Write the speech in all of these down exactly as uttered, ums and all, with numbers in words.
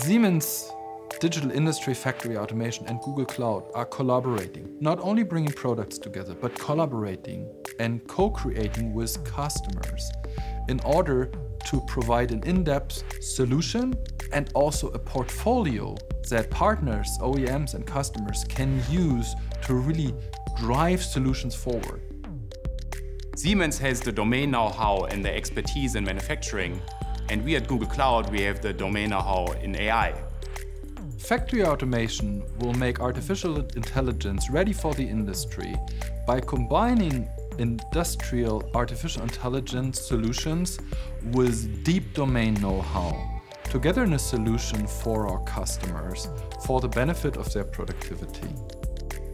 Siemens Digital Industry Factory Automation and Google Cloud are collaborating, not only bringing products together, but collaborating and co-creating with customers in order to provide an in-depth solution and also a portfolio that partners, O E Ms and customers can use to really drive solutions forward. Siemens has the domain know-how and the expertise in manufacturing, and we at Google Cloud, we have the domain know-how in A I. Factory automation will make artificial intelligence ready for the industry by combining industrial artificial intelligence solutions with deep domain know-how, together in a solution for our customers for the benefit of their productivity.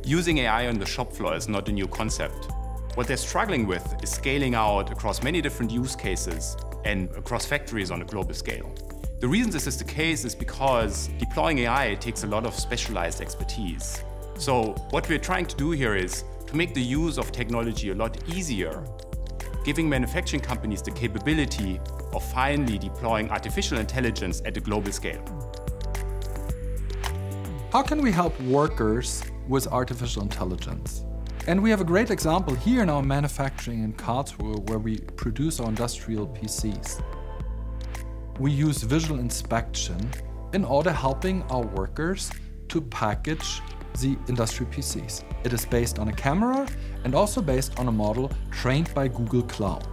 Using A I on the shop floor is not a new concept. What they're struggling with is scaling out across many different use cases and across factories on a global scale. The reason this is the case is because deploying A I takes a lot of specialized expertise. So what we're trying to do here is to make the use of technology a lot easier, giving manufacturing companies the capability of finally deploying artificial intelligence at a global scale. How can we help workers with artificial intelligence? And we have a great example here in our manufacturing in Karlsruhe, where we produce our industrial P Cs. We use visual inspection in order helping our workers to package the industry P Cs. It is based on a camera and also based on a model trained by Google Cloud.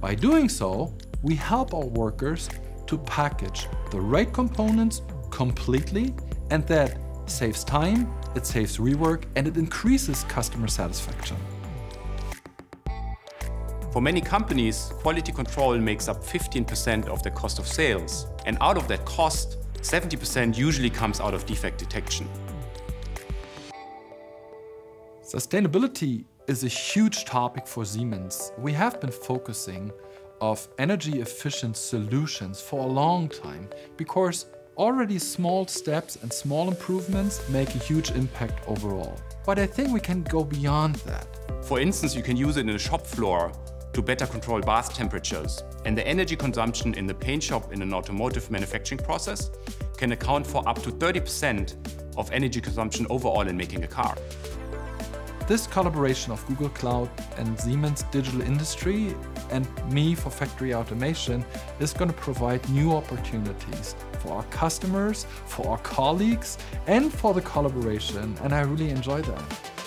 By doing so, we help our workers to package the right components completely, and that saves time, it saves rework, and it increases customer satisfaction. For many companies, quality control makes up fifteen percent of their cost of sales. And out of that cost, seventy percent usually comes out of defect detection. Sustainability is a huge topic for Siemens. We have been focusing on energy-efficient solutions for a long time, because already small steps and small improvements make a huge impact overall. But I think we can go beyond that. For instance, you can use it in a shop floor to better control bath temperatures. And the energy consumption in the paint shop in an automotive manufacturing process can account for up to thirty percent of energy consumption overall in making a car. This collaboration of Google Cloud and Siemens Digital Industry and me for factory automation is going to provide new opportunities for our customers, for our colleagues, and for the collaboration. And I really enjoy that.